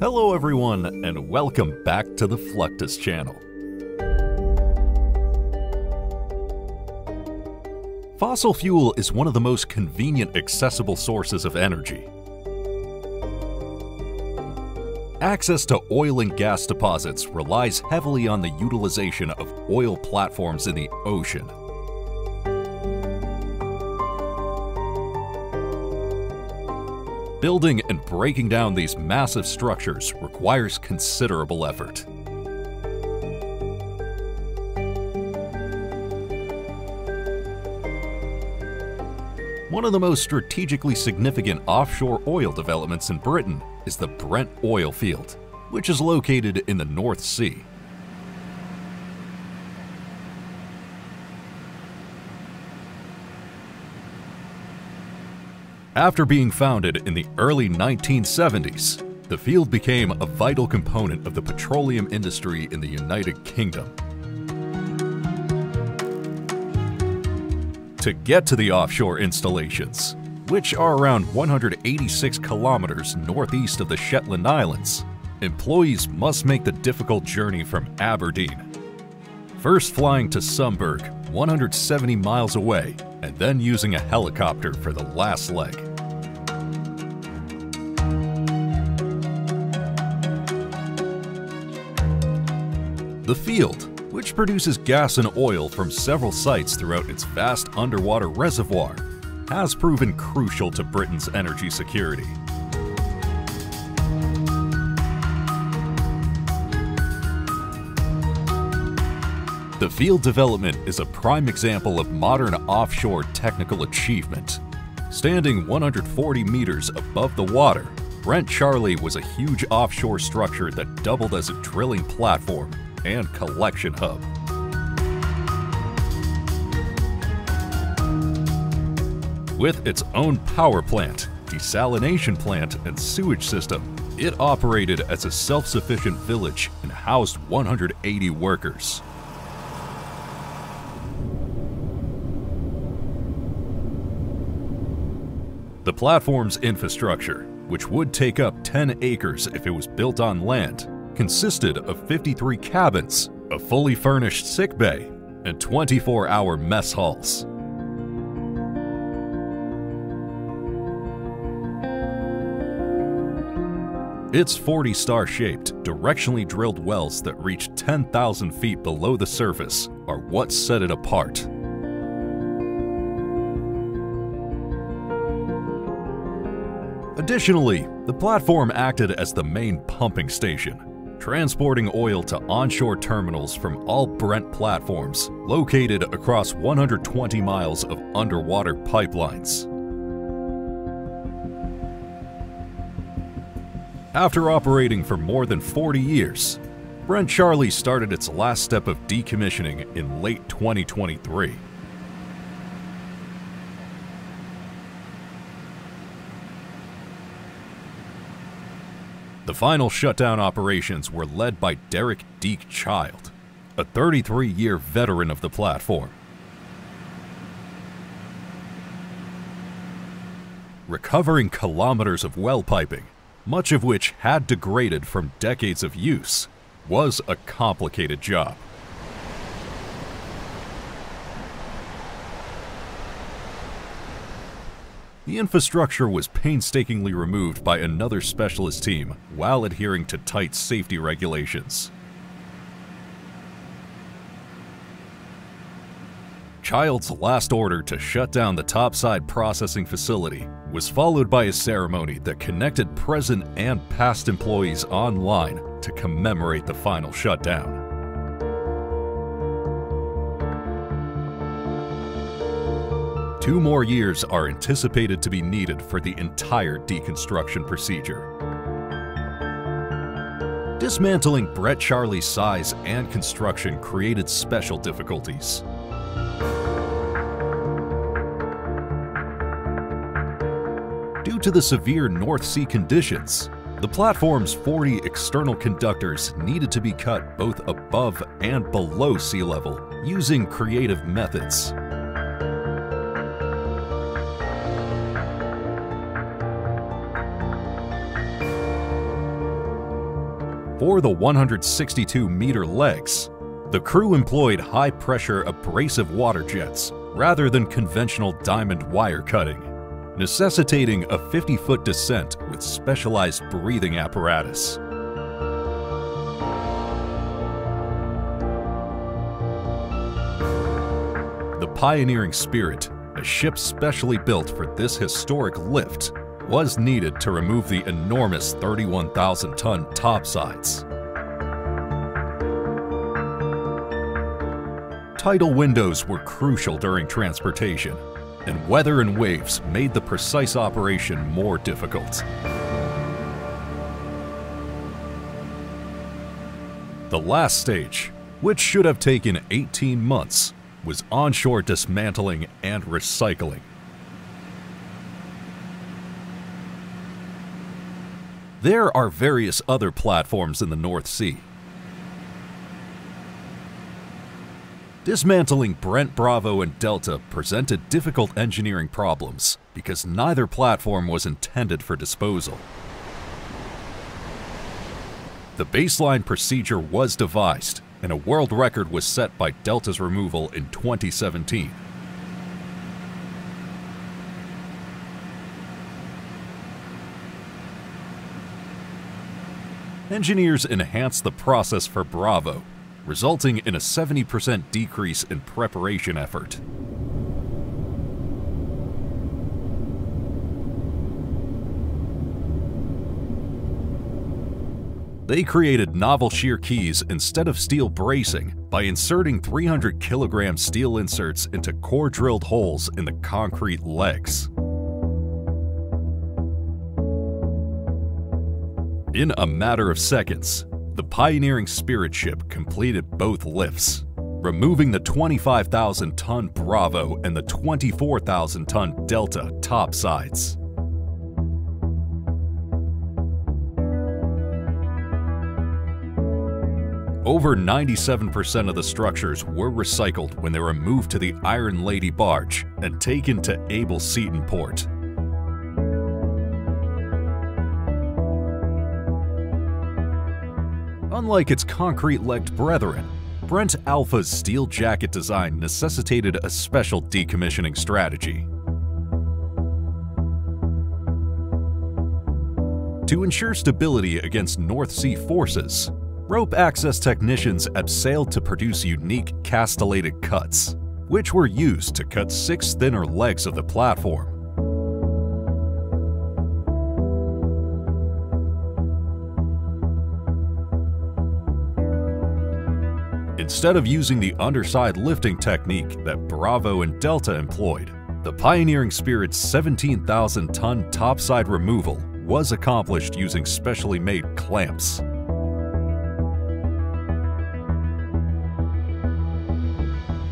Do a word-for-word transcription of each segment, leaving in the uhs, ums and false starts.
Hello everyone, and welcome back to the Fluctus Channel. Fossil fuel is one of the most convenient, accessible sources of energy. Access to oil and gas deposits relies heavily on the utilization of oil platforms in the ocean. Building and breaking down these massive structures requires considerable effort. One of the most strategically significant offshore oil developments in Britain is the Brent Oil Field, which is located in the North Sea. After being founded in the early nineteen seventies, the field became a vital component of the petroleum industry in the United Kingdom. To get to the offshore installations, which are around one hundred eighty-six kilometers northeast of the Shetland Islands, employees must make the difficult journey from Aberdeen, first flying to Sumburgh, one hundred seventy miles away, and then using a helicopter for the last leg. The field, which produces gas and oil from several sites throughout its vast underwater reservoir, has proven crucial to Britain's energy security. The field development is a prime example of modern offshore technical achievement. Standing one hundred forty meters above the water, Brent Charlie was a huge offshore structure that doubled as a drilling platform and collection hub. With its own power plant, desalination plant, and sewage system, it operated as a self-sufficient village and housed one hundred eighty workers. The platform's infrastructure, which would take up ten acres if it was built on land, consisted of fifty-three cabins, a fully furnished sickbay, and twenty-four hour mess halls. Its forty-star-shaped, directionally drilled wells that reach ten thousand feet below the surface are what set it apart. Additionally, the platform acted as the main pumping station, transporting oil to onshore terminals from all Brent platforms located across one hundred twenty miles of underwater pipelines. After operating for more than forty years, Brent Charlie started its last step of decommissioning in late twenty twenty-three. The final shutdown operations were led by Derek Deke Child, a thirty-three-year veteran of the platform. Recovering kilometers of well piping, much of which had degraded from decades of use, was a complicated job. The infrastructure was painstakingly removed by another specialist team while adhering to tight safety regulations. Child's last order to shut down the topside processing facility was followed by a ceremony that connected present and past employees online to commemorate the final shutdown. Two more years are anticipated to be needed for the entire deconstruction procedure. Dismantling Brent Charlie's size and construction created special difficulties. Due to the severe North Sea conditions, the platform's forty external conductors needed to be cut both above and below sea level using creative methods. for the one hundred sixty-two meter legs, the crew employed high-pressure abrasive water jets rather than conventional diamond wire cutting, necessitating a fifty foot descent with specialized breathing apparatus. The Pioneering Spirit, a ship specially built for this historic lift, was needed to remove the enormous thirty-one thousand ton topsides. Tidal windows were crucial during transportation, and weather and waves made the precise operation more difficult. The last stage, which should have taken eighteen months, was onshore dismantling and recycling. There are various other platforms in the North Sea. Dismantling Brent Bravo and Delta presented difficult engineering problems because neither platform was intended for disposal. The baseline procedure was devised, and a world record was set by Delta's removal in twenty seventeen. Engineers enhanced the process for Bravo, resulting in a seventy percent decrease in preparation effort. They created novel shear keys instead of steel bracing by inserting three hundred kilogram steel inserts into core-drilled holes in the concrete legs. In a matter of seconds, the Pioneering Spirit ship completed both lifts, removing the twenty-five thousand ton Bravo and the twenty-four thousand ton Delta topsides. Over ninety-seven percent of the structures were recycled when they were moved to the Iron Lady barge and taken to Able Seaton Port. Unlike its concrete-legged brethren, Brent Alpha's steel jacket design necessitated a special decommissioning strategy. To ensure stability against North Sea forces, rope access technicians abseiled to produce unique castellated cuts, which were used to cut six thinner legs of the platform. Instead of using the underside lifting technique that Bravo and Delta employed, the Pioneering Spirit's seventeen thousand ton topside removal was accomplished using specially made clamps.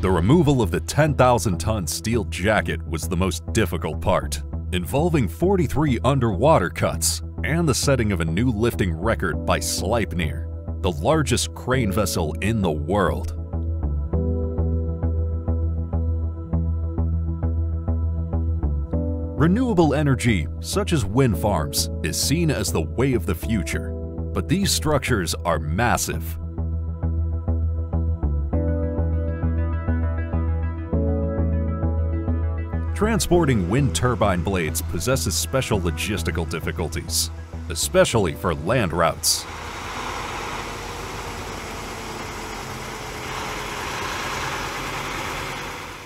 The removal of the ten thousand ton steel jacket was the most difficult part, involving forty-three underwater cuts and the setting of a new lifting record by Sleipnir, the largest crane vessel in the world. Renewable energy, such as wind farms, is seen as the way of the future, but these structures are massive. Transporting wind turbine blades possesses special logistical difficulties, especially for land routes.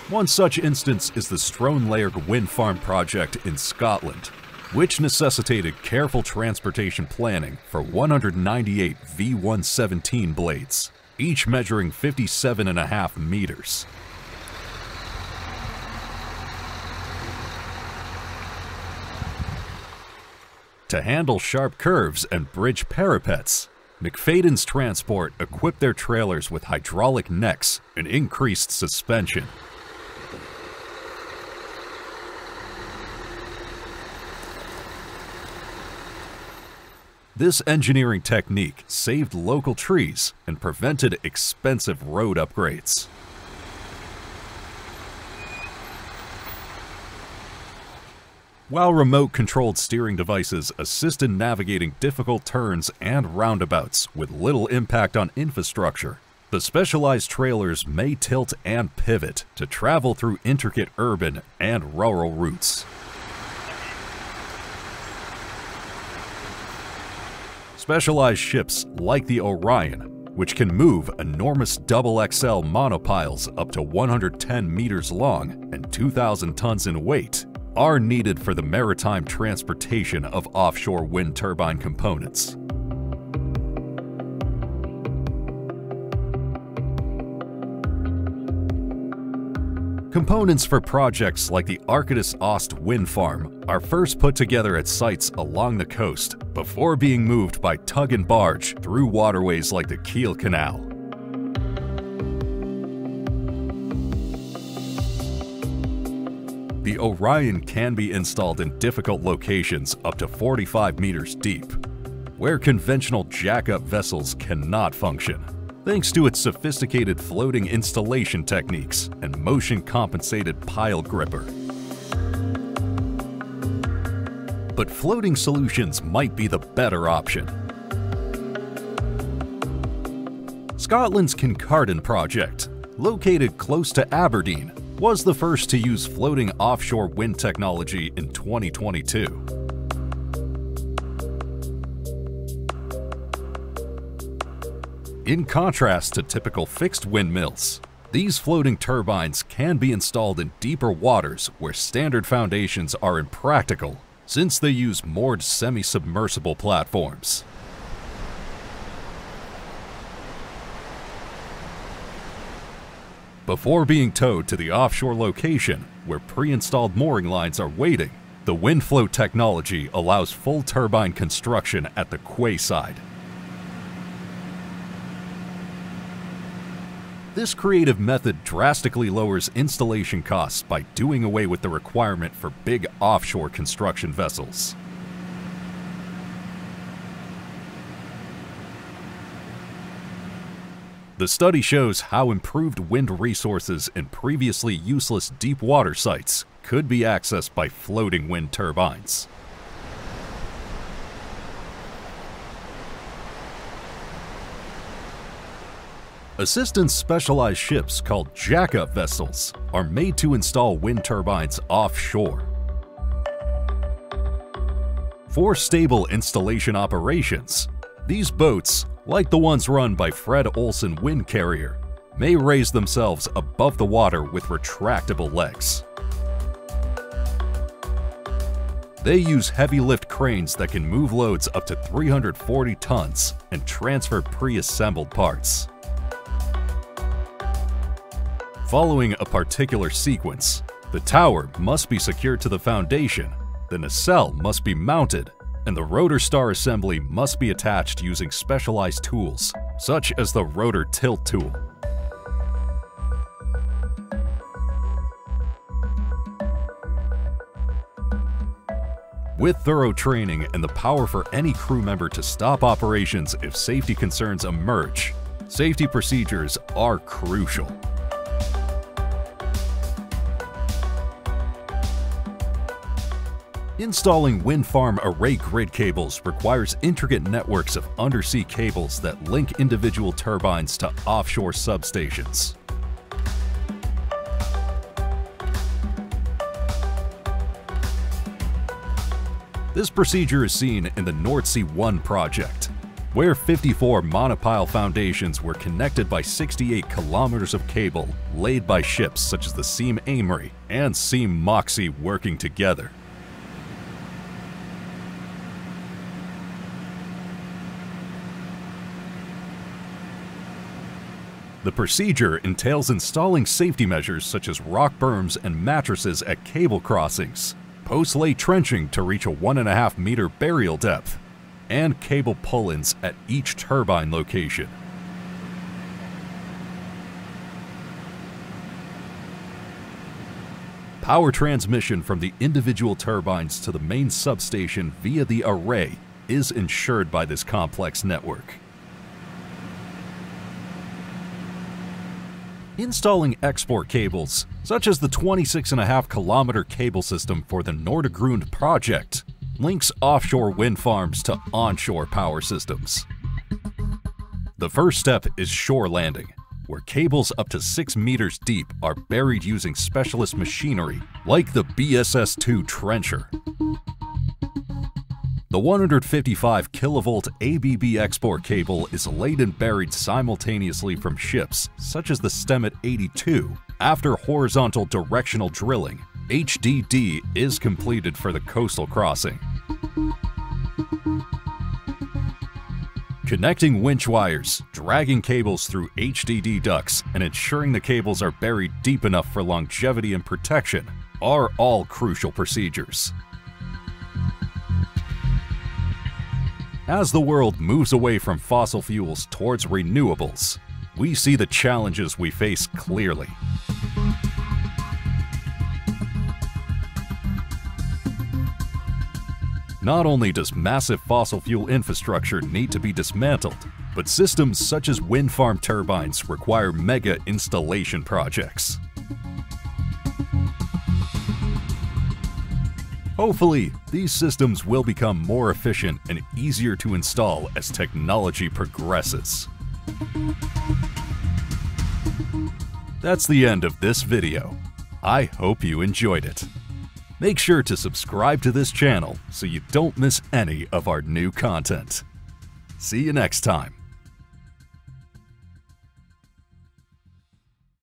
One such instance is the Stornoway Wind Farm project in Scotland, which necessitated careful transportation planning for one hundred ninety-eight V one seventeen blades, each measuring fifty-seven and a half meters. To handle sharp curves and bridge parapets, McFadden's Transport equipped their trailers with hydraulic necks and increased suspension. This engineering technique saved local trees and prevented expensive road upgrades. While remote-controlled steering devices assist in navigating difficult turns and roundabouts with little impact on infrastructure, the specialized trailers may tilt and pivot to travel through intricate urban and rural routes. Specialized ships like the Orion, which can move enormous double X L monopiles up to one hundred ten meters long and two thousand tons in weight, are needed for the maritime transportation of offshore wind turbine components. Components for projects like the Arcadis Ost Wind Farm are first put together at sites along the coast before being moved by tug and barge through waterways like the Kiel Canal. The Orion can be installed in difficult locations up to forty-five meters deep, where conventional jack-up vessels cannot function, thanks to its sophisticated floating installation techniques and motion-compensated pile gripper. But floating solutions might be the better option. Scotland's Kincardine project, located close to Aberdeen, was the first to use floating offshore wind technology in twenty twenty-two. In contrast to typical fixed windmills, these floating turbines can be installed in deeper waters where standard foundations are impractical, since they use moored semi-submersible platforms. Before being towed to the offshore location, where pre-installed mooring lines are waiting, the windfloat technology allows full turbine construction at the quayside. This creative method drastically lowers installation costs by doing away with the requirement for big offshore construction vessels. The study shows how improved wind resources in previously useless deep water sites could be accessed by floating wind turbines. Assistance specialized ships called jack-up vessels are made to install wind turbines offshore. For stable installation operations, these boats, like the ones run by Fred Olsen Wind Carrier, may raise themselves above the water with retractable legs. They use heavy lift cranes that can move loads up to three hundred forty tons and transfer pre-assembled parts. Following a particular sequence, the tower must be secured to the foundation, the nacelle must be mounted, and the rotor star assembly must be attached using specialized tools, such as the rotor tilt tool. With thorough training and the power for any crew member to stop operations if safety concerns emerge, safety procedures are crucial. Installing wind farm array grid cables requires intricate networks of undersea cables that link individual turbines to offshore substations. This procedure is seen in the Nord Sea One project, where fifty-four monopile foundations were connected by sixty-eight kilometers of cable laid by ships such as the Seam Amory and Seam Moxie working together. The procedure entails installing safety measures such as rock berms and mattresses at cable crossings, post-lay trenching to reach a one and a half meter burial depth, and cable pull-ins at each turbine location. Power transmission from the individual turbines to the main substation via the array is ensured by this complex network. installing export cables, such as the twenty-six and a half kilometer cable system for the Nordegrund project, links offshore wind farms to onshore power systems. The first step is shore landing, where cables up to six meters deep are buried using specialist machinery like the B S S two trencher. The one hundred fifty-five kilovolt A B B export cable is laid and buried simultaneously from ships such as the Stemat eighty-two. After horizontal directional drilling, H D D is completed for the coastal crossing. Connecting winch wires, dragging cables through H D D ducts, and ensuring the cables are buried deep enough for longevity and protection are all crucial procedures. As the world moves away from fossil fuels towards renewables, we see the challenges we face clearly. Not only does massive fossil fuel infrastructure need to be dismantled, but systems such as wind farm turbines require mega installation projects. Hopefully, these systems will become more efficient and easier to install as technology progresses. That's the end of this video. I hope you enjoyed it. Make sure to subscribe to this channel so you don't miss any of our new content. See you next time.